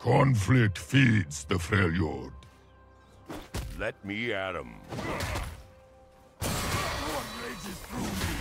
Conflict feeds the Freljord. Let me at him. One rages through me.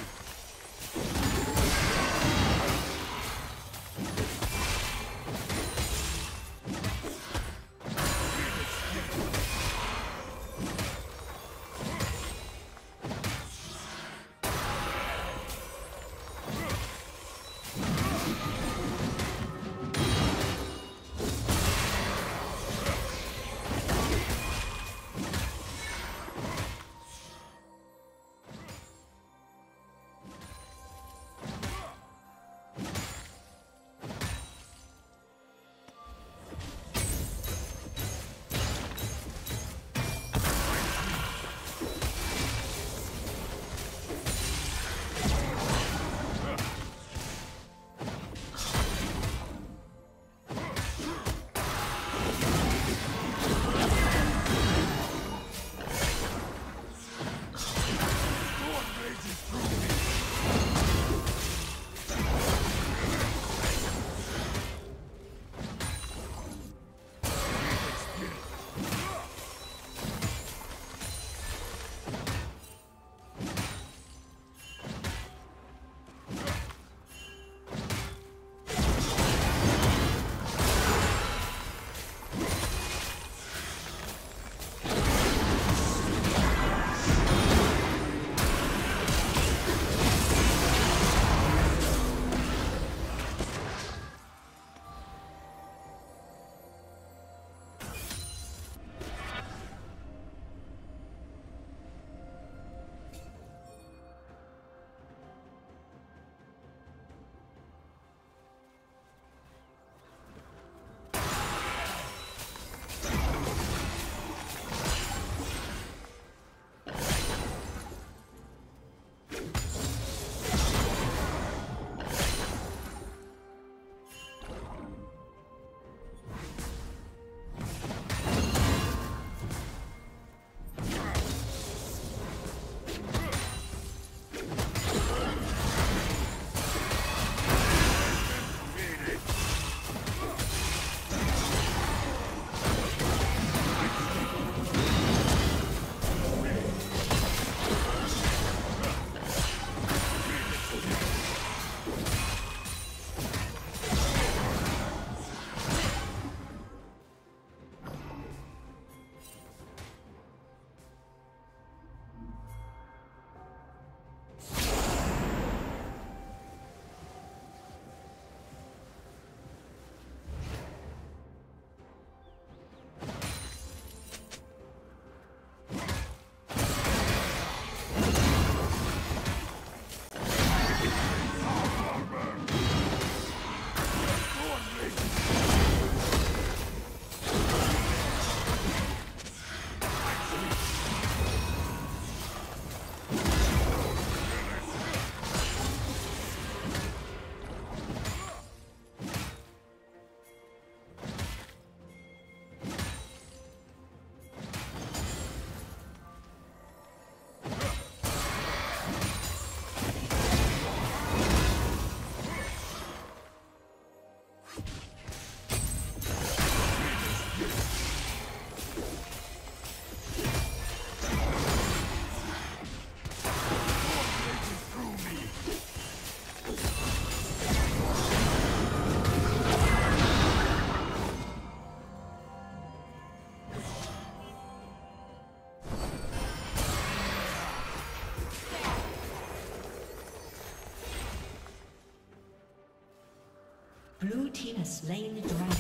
Blue team has slain the dragon.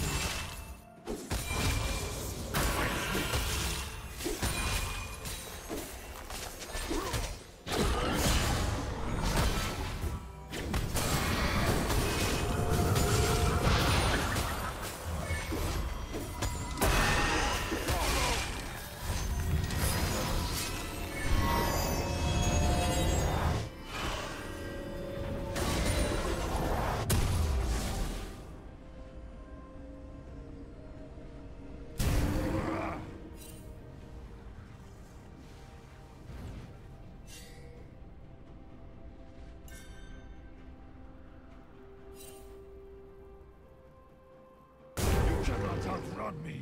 cannot outrun me!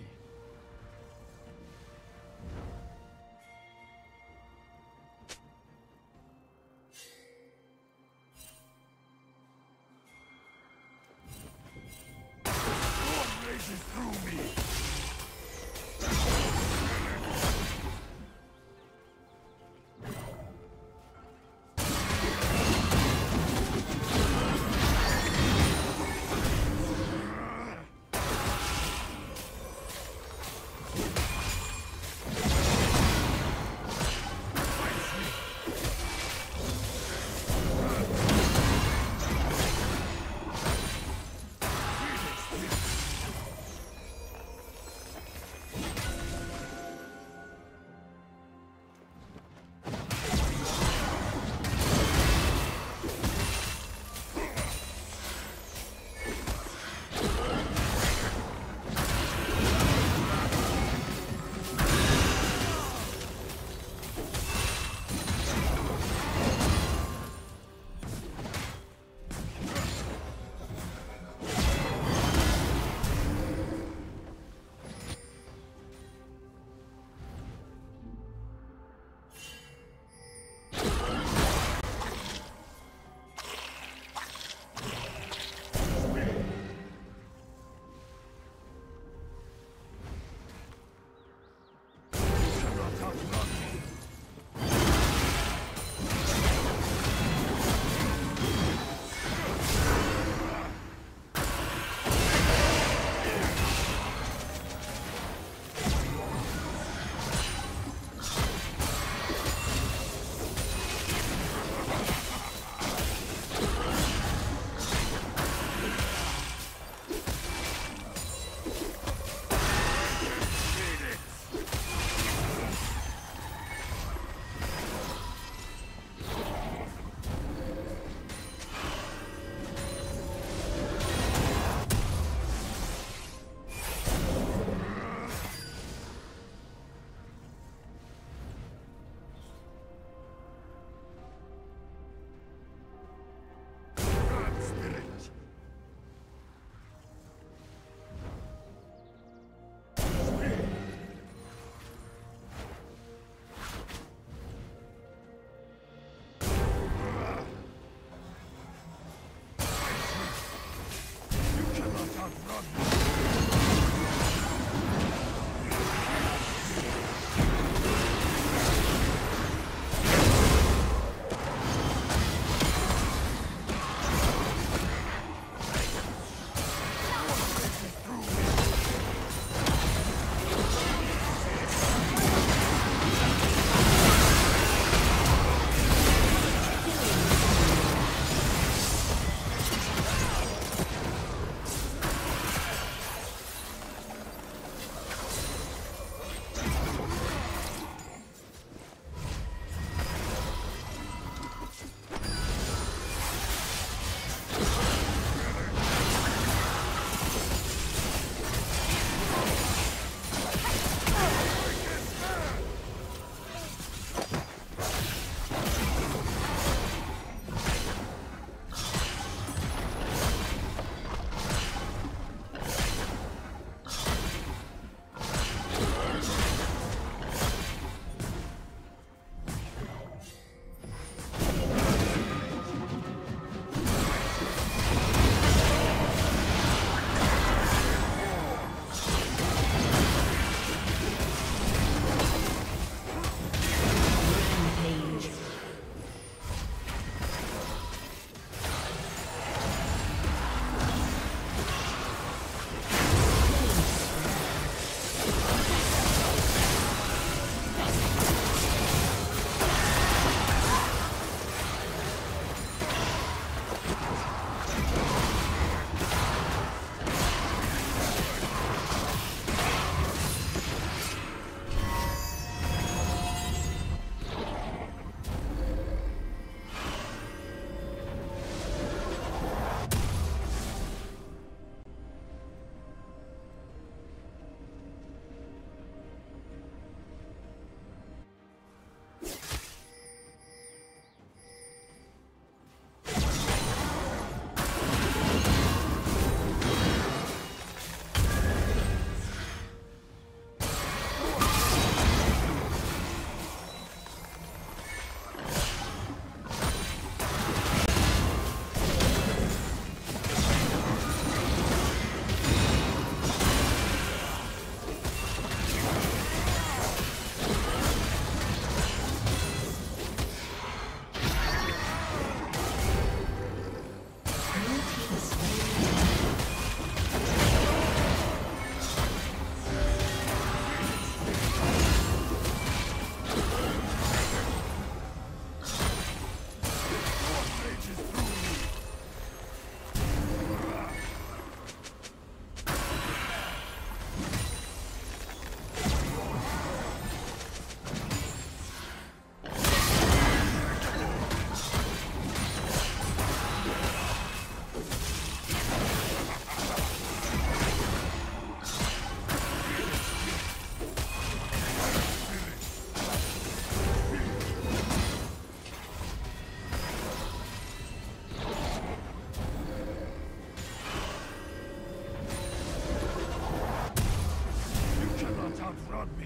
on me.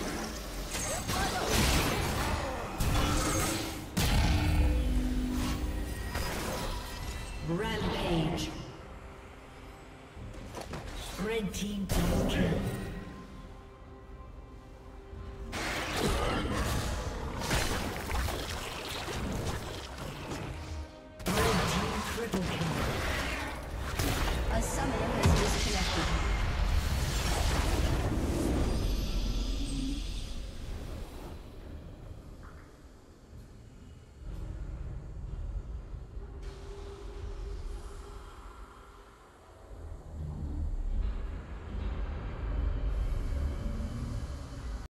Rampage. Red team.